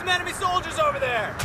some enemy soldiers over there!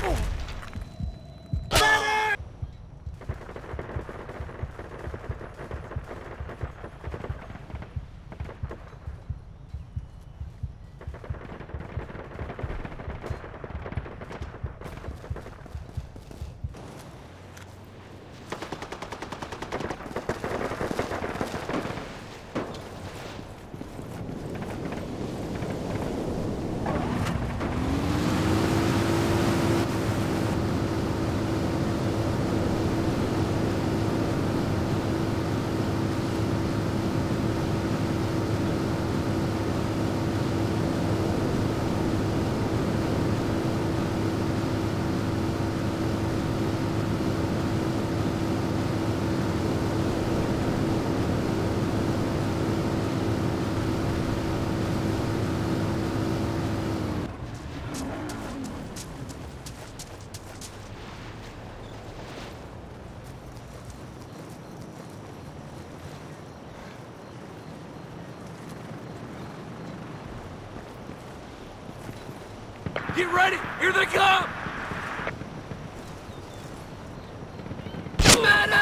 Get ready! Here they come! Medic!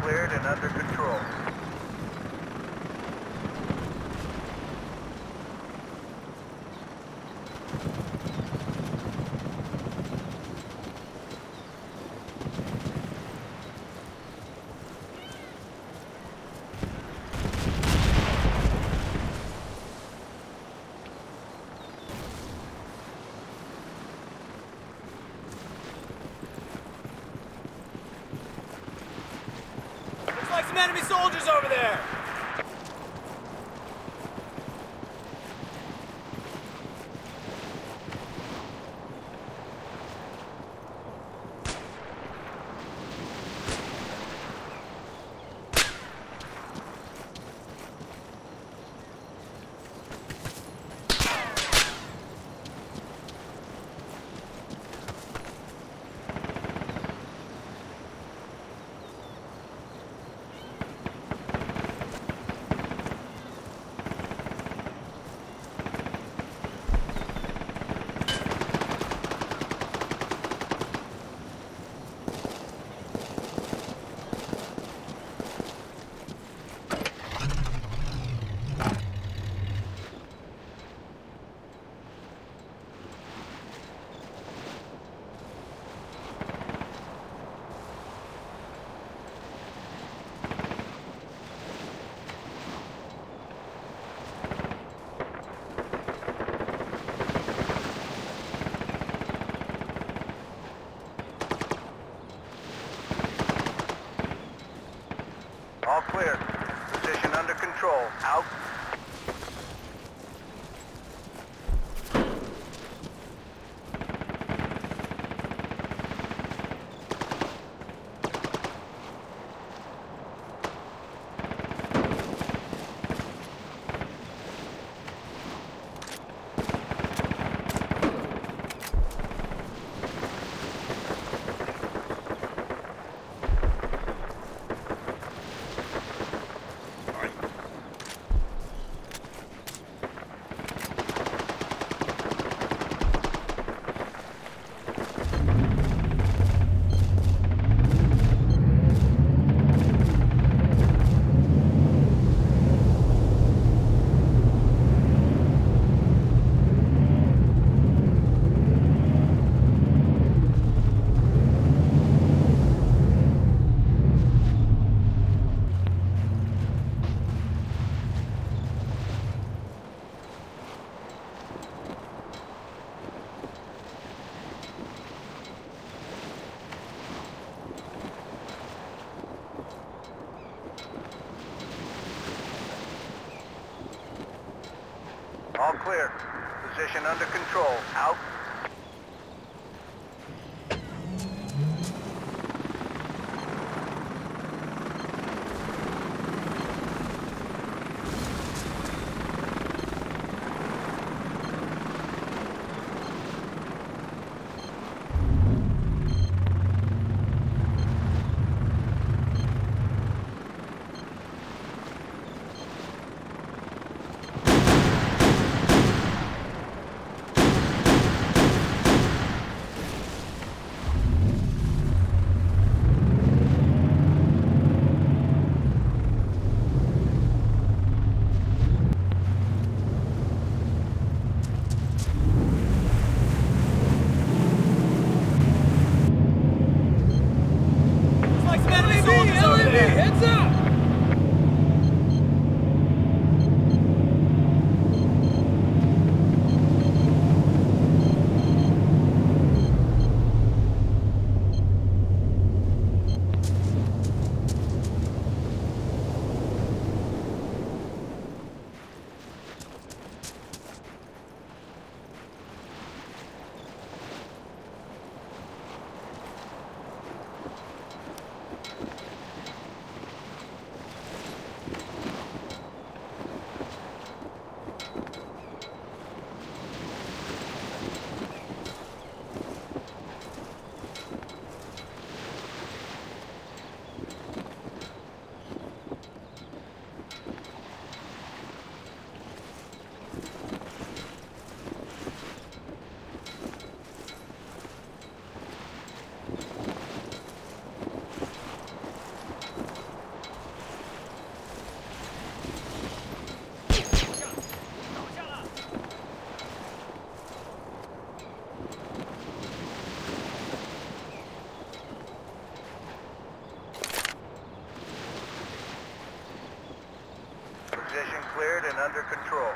Cleared and under control. Enemy soldiers over there! Clear. Position under control. Out. All clear. Position under control. Out. Cleared and under control.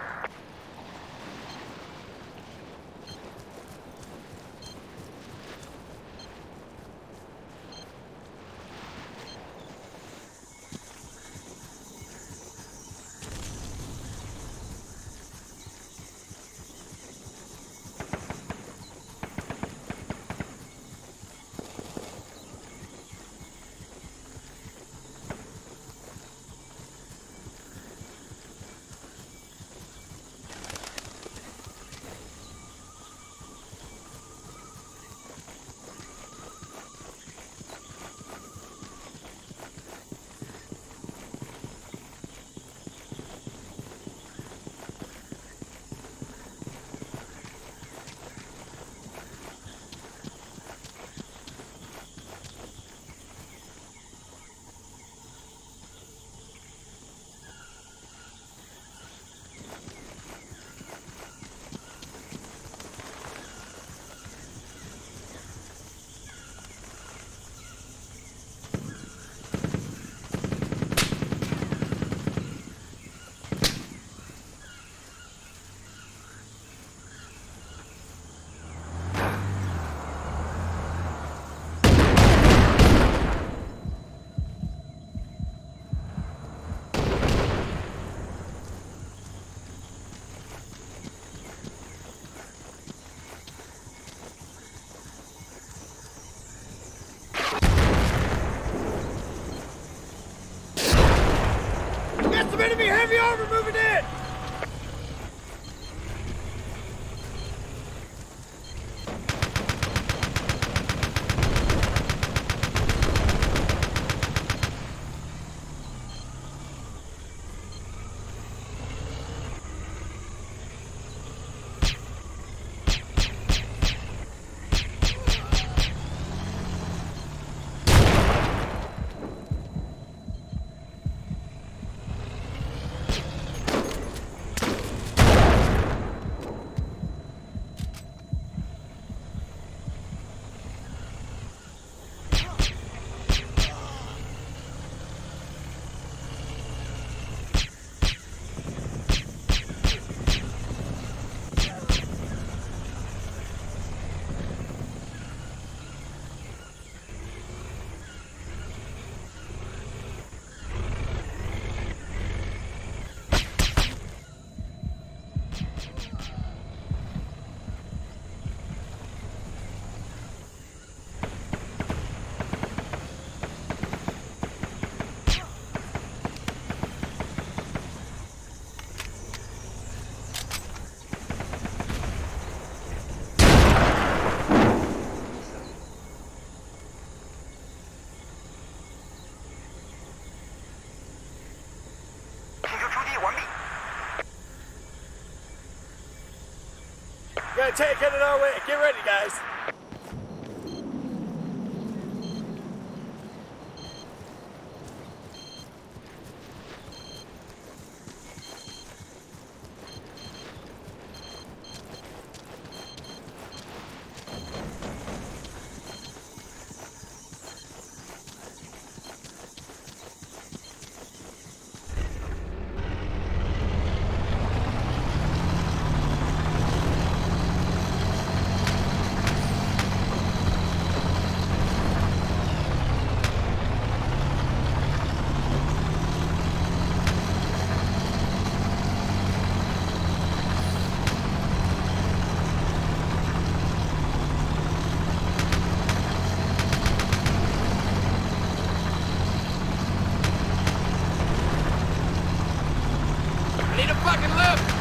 Enemy heavy armor moving in! gonna take it another way. Get ready, guys. Need a fucking lift!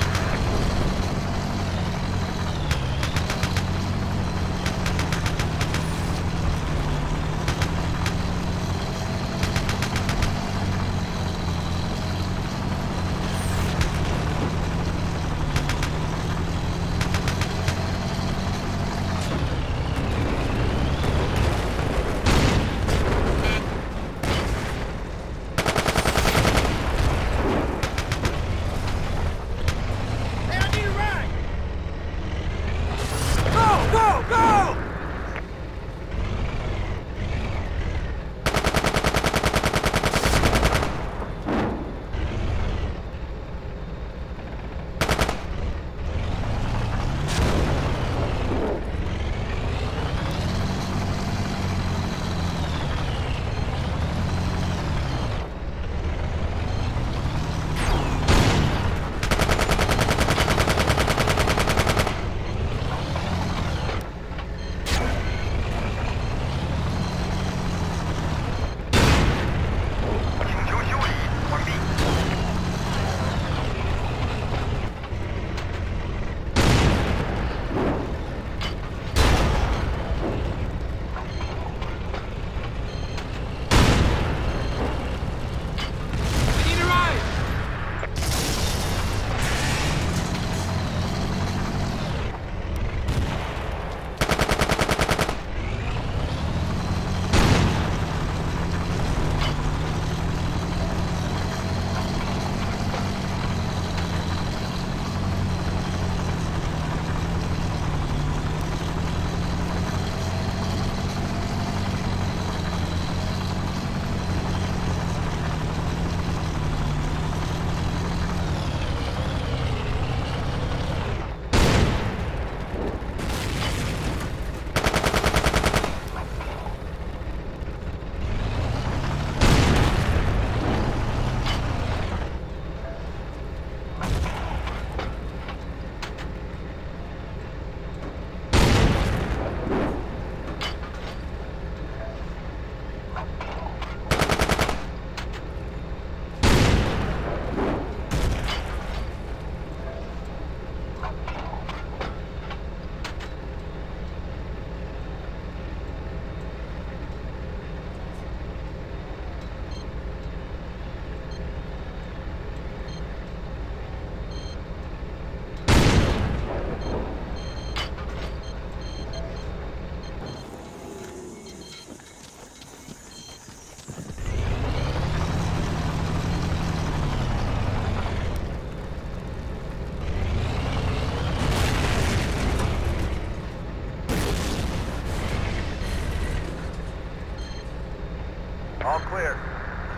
All clear.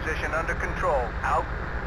Position under control. Out.